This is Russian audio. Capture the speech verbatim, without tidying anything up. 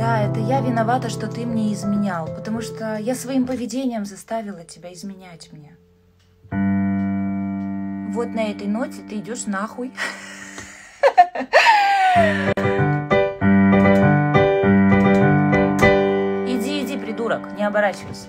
Да, это я виновата, что ты мне изменял, потому что я своим поведением заставила тебя изменять меня. Вот на этой ноте ты идешь нахуй. Иди, иди, придурок, не оборачивайся.